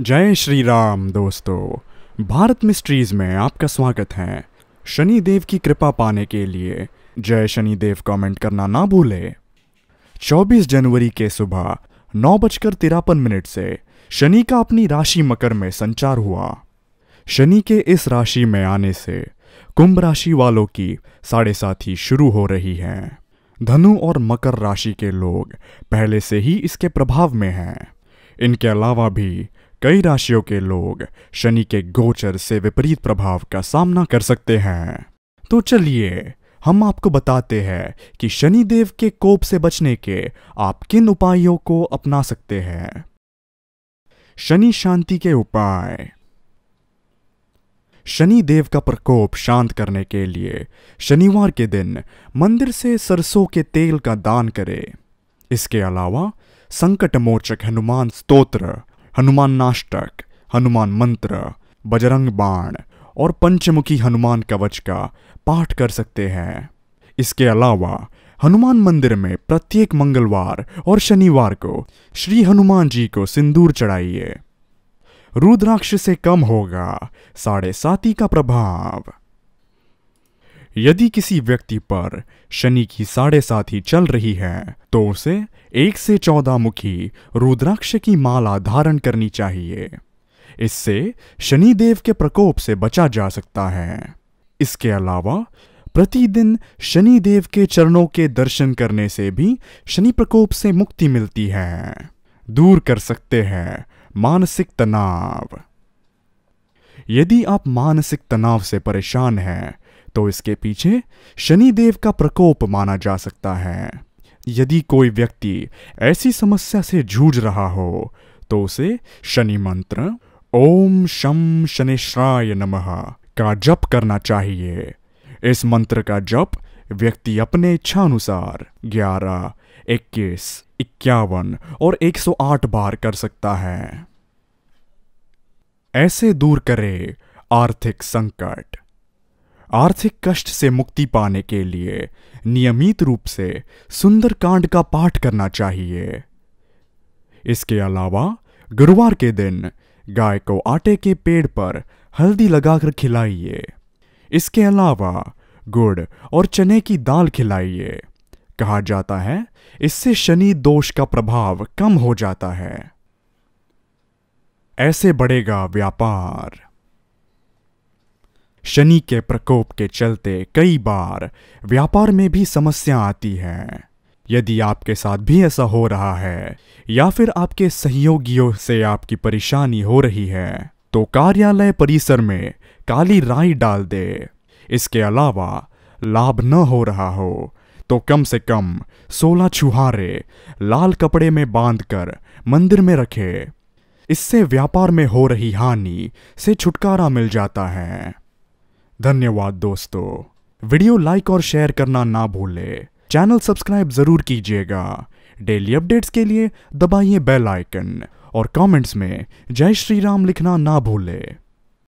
जय श्री राम दोस्तों, भारत मिस्ट्रीज में आपका स्वागत है। शनि देव की कृपा पाने के लिए जय शनि देव कमेंट करना ना भूलें। 24 जनवरी के सुबह 9:53 से शनि का अपनी राशि मकर में संचार हुआ। शनि के इस राशि में आने से कुंभ राशि वालों की 7:30 शुरू हो रही है। धनु और मकर राशि के लोग पहले से ही इसके प्रभाव में हैं। इनके अलावा भी कई राशियों के लोग शनि के गोचर से विपरीत प्रभाव का सामना कर सकते हैं। तो चलिए हम आपको बताते हैं कि शनि देव के कोप से बचने के आप किन उपायों को अपना सकते हैं। शनि शांति के उपाय। शनि देव का प्रकोप शांत करने के लिए शनिवार के दिन मंदिर से सरसों के तेल का दान करें। इसके अलावा संकट मोचक हनुमान स्तोत्र, हनुमान नाश्टक, हनुमान मंत्र, बजरंग बाण और पंचमुखी हनुमान कवच का पाठ कर सकते हैं। इसके अलावा हनुमान मंदिर में प्रत्येक मंगलवार और शनिवार को श्री हनुमान जी को सिंदूर चढ़ाइए। रुद्राक्ष से कम होगा 7:30 का प्रभाव। यदि किसी व्यक्ति पर शनि की 7:30 चल रही है तो उसे 1 से 14 मुखी रुद्राक्ष की माला धारण करनी चाहिए। इससे शनि देव के प्रकोप से बचा जा सकता है। इसके अलावा प्रतिदिन शनि देव के चरणों के दर्शन करने से भी शनि प्रकोप से मुक्ति मिलती है। दूर कर सकते हैं मानसिक तनाव। यदि आप मानसिक तनाव से परेशान हैं तो इसके पीछे शनि देव का प्रकोप माना जा सकता है। यदि कोई व्यक्ति ऐसी समस्या से जूझ रहा हो तो उसे शनि मंत्र ओम शम शनैश्चराय नमः का जप करना चाहिए। इस मंत्र का जप व्यक्ति अपने इच्छानुसार 11, 21, 51 और 108 बार कर सकता है। ऐसे दूर करें आर्थिक संकट। आर्थिक कष्ट से मुक्ति पाने के लिए नियमित रूप से सुंदरकांड का पाठ करना चाहिए। इसके अलावा गुरुवार के दिन गाय को आटे के पेड़ पर हल्दी लगाकर खिलाइए। इसके अलावा गुड़ और चने की दाल खिलाइए। कहा जाता है इससे शनि दोष का प्रभाव कम हो जाता है। ऐसे बढ़ेगा व्यापार। शनि के प्रकोप के चलते कई बार व्यापार में भी समस्या आती है। यदि आपके साथ भी ऐसा हो रहा है या फिर आपके सहयोगियों से आपकी परेशानी हो रही है तो कार्यालय परिसर में काली राई डाल दे। इसके अलावा लाभ न हो रहा हो तो कम से कम 16 छुहारे लाल कपड़े में बांधकर मंदिर में रखे। इससे व्यापार में हो रही हानि से छुटकारा मिल जाता है। धन्यवाद दोस्तों, वीडियो लाइक और शेयर करना ना भूलें। चैनल सब्सक्राइब जरूर कीजिएगा। डेली अपडेट्स के लिए दबाइए बेल आइकन और कमेंट्स में जय श्री राम लिखना ना भूलें।